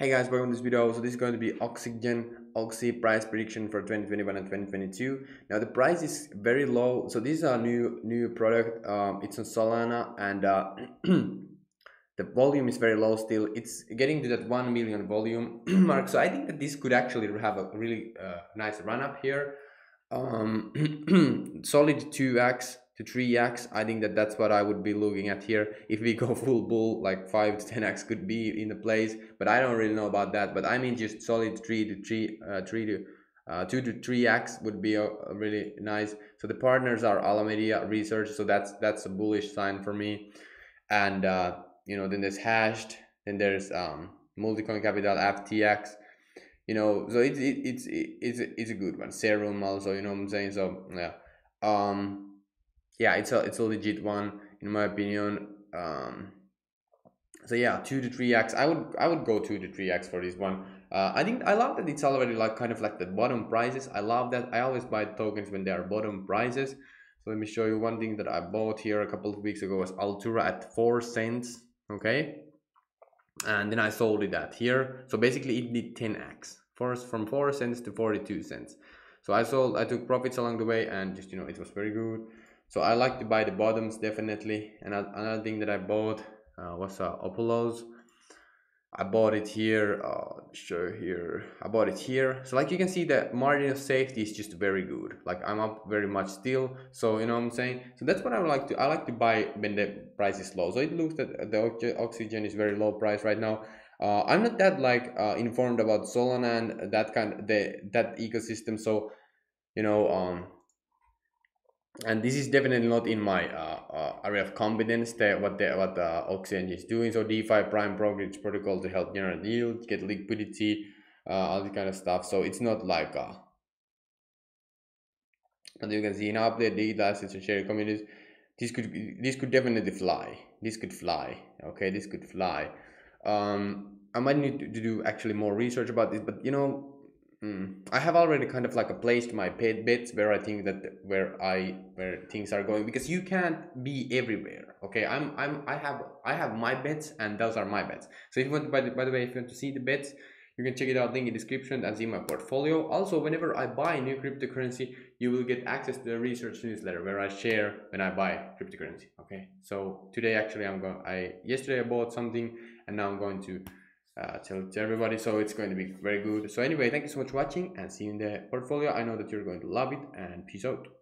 Hey guys, welcome to this video. So this is going to be Oxy price prediction for 2021 and 2022. Now the price is very low. So this is our new product. It's on Solana and the volume is very low still. It's getting to that 1 million volume mark. So I think that this could actually have a really nice run up here. Solid 2x to 3x. I think that that's what I would be looking at here. If we go full bull, like 5 to 10x could be in the place, but I don't really know about that. But I mean, just solid 2 to 3x would be a really nice. So the partners are Alameda Research, so that's a bullish sign for me. And you know, then there's Hashed, then there's Multi-Coin Capital, FTX. You know, so it's a good one. Serum also, you know what I'm saying? So yeah, yeah, it's a legit one in my opinion. So yeah, 2 to 3x. I would go 2 to 3x for this one. I think I love that it's already like kind of like the bottom prices. I love that. I always buy tokens when they are bottom prices. So let me show you one thing that I bought here a couple of weeks ago was Altura at 4 cents. Okay, and then I sold it at here. So basically it did 10x first from 4 cents to 42 cents. So I took profits along the way, and just, you know, it was very good. So I like to buy the bottoms definitely. And another thing that I bought was Opolos. I bought it here. Show here. I bought it here. So like you can see, the margin of safety is just very good. Like I'm up very much still. So you know what I'm saying. So that's what I would like to. I like to buy when the price is low. So it looks that the Oxygen is very low price right now. I'm not that like informed about Solana and that kind of that ecosystem. So you know. And this is definitely not in my area of competence, what Oxygen is doing. So DeFi prime brokerage protocol to help generate yield, get liquidity, all this kind of stuff. So it's not like and you can see in update digital assets and shared communities, this could definitely fly. This could fly. Okay, this could fly. I might need to do actually more research about this, but you know. I have already kind of like placed my bets where I think that where things are going, because you can't be everywhere. Okay, I have my bets, and those are my bets. So if you want to, by the way, if you want to see the bets, you can check it out, link in description, and see my portfolio. Also, whenever I buy new cryptocurrency, you will get access to the research newsletter where I share when I buy cryptocurrency. Okay, so today actually yesterday I bought something, and now I'm going to tell it to everybody. So it's going to be very good. So anyway, thank you so much for watching, and see you in the portfolio. I know that you're going to love it, and peace out.